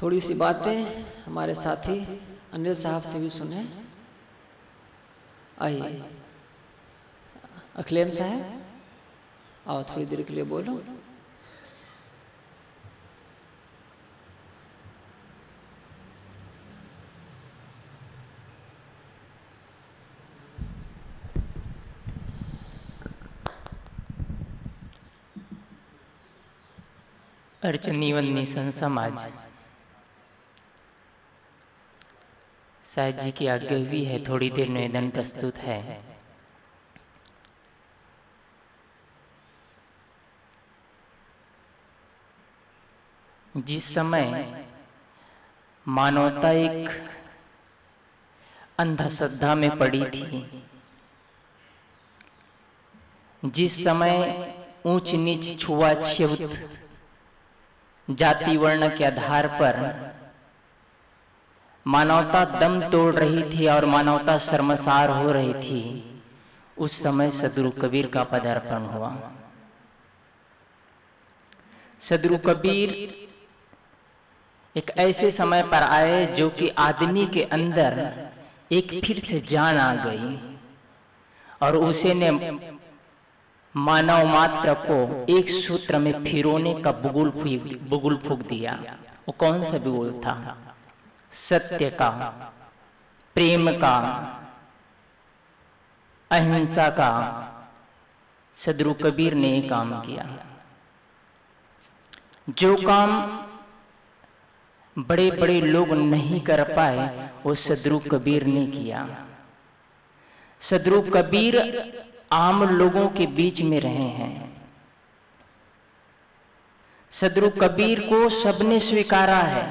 थोड़ी सी बातें हमारे साथी अनिल साहब से भी सुने। आइए अखिलेश साहब, आओ थोड़ी देर के लिए बोलो। अर्चनी वन्नी समाज साहेब जी की आज्ञा हुई है, थोड़ी देर निवेदन प्रस्तुत है। जिस समय मानवता एक अंधश्रद्धा में पड़ी थी, जिस समय ऊंच नीच छुआछूत जाति वर्ण के आधार पर मानवता दम तोड़ रही थी और मानवता शर्मसार हो रही थी, उस समय सद्गुरु कबीर का पदार्पण हुआ। सद्गुरु कबीर एक ऐसे समय पर आए जो कि आदमी के अंदर एक फिर से जान आ गई और उसे ने मानव मात्र को एक सूत्र में फिरोने का बुगुल फूंक दिया। वो कौन सा बुगुल था? सत्य का, प्रेम का, अहिंसा का। सद्गुरु कबीर ने काम किया, जो काम बड़े बड़े लोग नहीं कर पाए वो सद्गुरु कबीर ने किया। सद्गुरु कबीर आम लोगों के बीच में रहे हैं। सद्गुरु कबीर को सबने स्वीकारा है,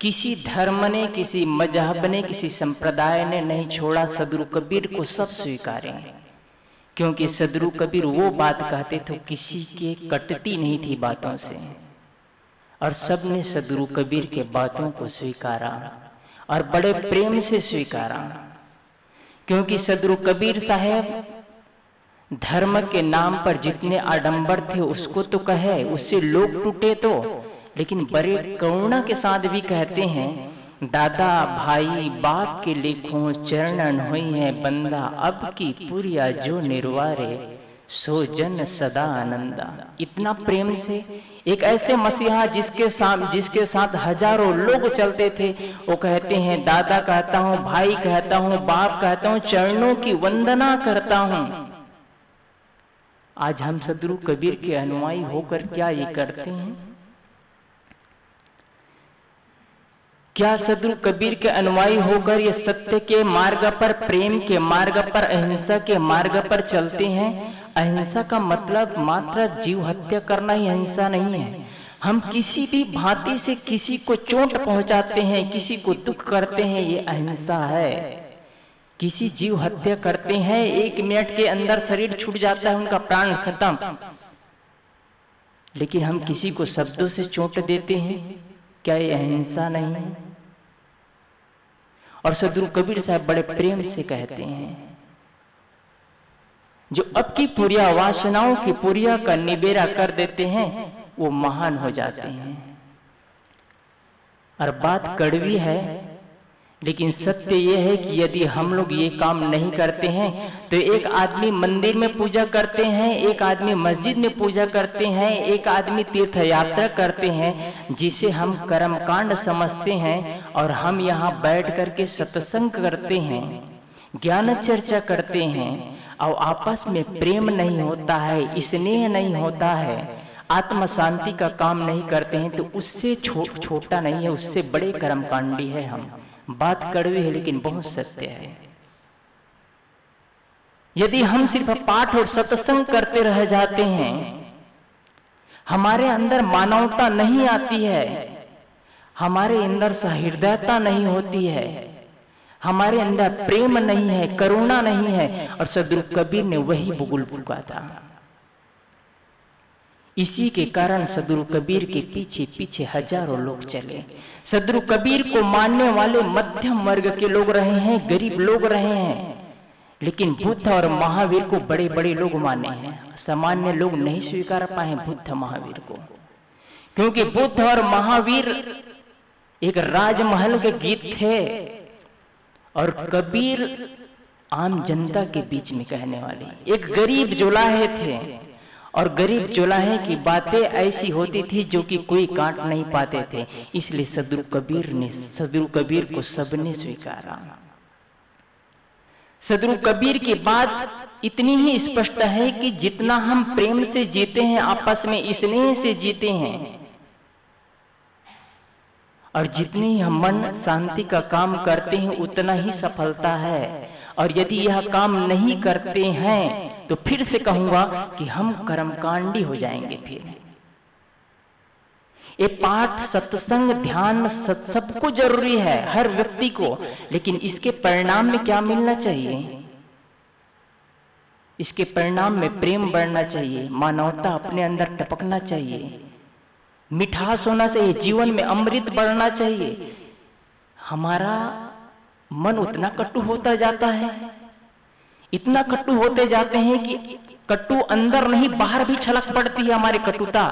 किसी धर्म ने, किसी मजहब ने, किसी संप्रदाय ने नहीं छोड़ा। सद्गुरु कबीर को सब स्वीकारे, क्योंकि सद्गुरु कबीर वो बात कहते थे किसी के कटती नहीं थी बातों से, और सबने सद्गुरु कबीर के बातों को स्वीकारा और बड़े प्रेम से स्वीकारा, क्योंकि सद्गुरु कबीर साहेब धर्म के नाम पर जितने आडंबर थे उसको तो कहे, उससे लोग टूटे तो, लेकिन बड़े करुणा के साथ भी कहते हैं, दादा भाई बाप के लेखों चरणन हुई है बंदा, अब की पुरिया जो निर्वारे सो जन सदा आनंदा। इतना प्रेम से एक ऐसे मसीहा जिसके साथ हजारों लोग चलते थे, वो कहते हैं, दादा कहता हूँ, भाई कहता हूँ, बाप कहता हूँ, चरणों की वंदना करता हूँ। आज हम सद्गुरु कबीर के अनुयायी होकर क्या ये करते हैं? क्या सद्गुरु कबीर के अनुयायी होकर ये सत्य के मार्ग पर, प्रेम के मार्ग पर, अहिंसा के मार्ग पर चलते हैं? अहिंसा का मतलब मात्र जीव हत्या करना ही अहिंसा नहीं है। हम किसी भी भांति से किसी को चोट पहुंचाते हैं, किसी को दुख करते हैं, ये अहिंसा है। किसी जीव हत्या करते हैं, एक मिनट के अंदर शरीर छूट जाता है, उनका प्राण खत्म, लेकिन हम किसी को शब्दों से चोट देते हैं, क्या ये अहिंसा नहीं है? और सद्गुरु कबीर साहब बड़े प्रेम से कहते हैं, जो अब की पूरिया वासनाओं की पूरिया का निबेरा कर देते हैं वो महान हो जाते हैं। और बात कड़वी है, लेकिन सत्य यह है कि यदि हम लोग ये काम नहीं करते हैं तो एक आदमी मंदिर में पूजा करते हैं, एक आदमी मस्जिद में पूजा करते हैं, एक आदमी तीर्थ यात्रा करते हैं, जिसे हम कर्मकांड समझते हैं, और हम यहाँ बैठ करके सत्संग करते हैं, ज्ञान चर्चा करते हैं, और आपस में प्रेम नहीं होता है, स्नेह नहीं होता है, आत्म शांति का काम नहीं करते हैं, तो उससे छोटा नहीं है, उससे बड़े कर्मकांडी है हम। बात कड़वी है लेकिन बहुत सत्य है। यदि हम सिर्फ पाठ और सत्संग करते रह जाते हैं, हमारे अंदर मानवता नहीं आती है, हमारे अंदर सहृदयता नहीं होती है, हमारे अंदर प्रेम नहीं है, करुणा नहीं है। और सद्गुरु कबीर ने वही बुगुल फूंका था। इसी के कारण सद्गुरु कबीर के पीछे पीछे हजारों लोग चले। सद्गुरु कबीर को मानने वाले मध्यम वर्ग के लोग रहे हैं, गरीब लोग रहे हैं, लेकिन बुद्ध और महावीर को बड़े बड़े लोग माने हैं। सामान्य लोग नहीं स्वीकार पाए बुद्ध महावीर को, क्योंकि बुद्ध और महावीर एक राजमहल के गीत थे और कबीर आम जनता के बीच में कहने वाले एक गरीब जुलाहे थे और गरीब जुलाहे की बातें ऐसी होती थी जो कि कोई काट नहीं पाते थे, इसलिए सदरू कबीर को सबने स्वीकारा। सदरू कबीर की बात इतनी ही स्पष्ट है कि जितना हम प्रेम से जीते हैं, आपस में स्नेह से जीते हैं और जितनी ही हम मन शांति का काम करते हैं उतना ही सफलता है। और यदि यह काम नहीं करते हैं तो फिर से कहूंगा कि हम कर्मकांडी हो जाएंगे। फिर ये पाठ, सत्संग, ध्यान सबको जरूरी है, हर व्यक्ति को, लेकिन इसके परिणाम में क्या मिलना चाहिए? इसके परिणाम में प्रेम बढ़ना चाहिए, मानवता अपने अंदर टपकना चाहिए, मिठास होना चाहिए, जीवन में अमृत बढ़ना चाहिए। हमारा मन उतना कटु होता जाता है, इतना कट्टू होते जाते हैं कि कट्टू अंदर नहीं बाहर भी छलक पड़ती है हमारी कटुता।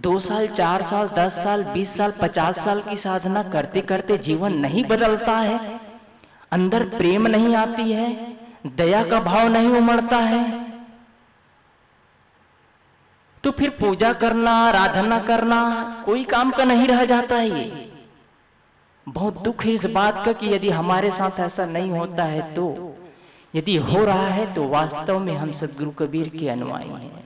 2 साल, 4 साल, 10 साल, 20 साल, 50 साल की साधना करते करते जीवन नहीं बदलता है, अंदर प्रेम नहीं आती है, दया का भाव नहीं उमड़ता है, तो फिर पूजा करना, आराधना करना कोई काम का नहीं रह जाता है। ये बहुत दुख है इस बात का कि यदि हमारे साथ ऐसा नहीं होता है, तो यदि हो रहा है तो वास्तव में हम सदगुरु कबीर के अनुयायी हैं।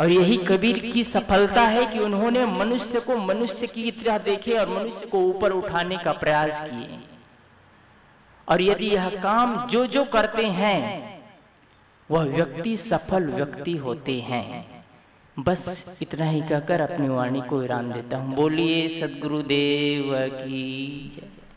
और यही कबीर की सफलता है कि उन्होंने मनुष्य को मनुष्य की तरह देखे और मनुष्य को ऊपर उठाने का प्रयास किए। और यदि यह काम जो जो करते हैं वह व्यक्ति सफल व्यक्ति होते हैं। बस इतना ही कहकर अपनी वाणी को विराम देता हूँ। बोलिए सद्गुरुदेव की जय।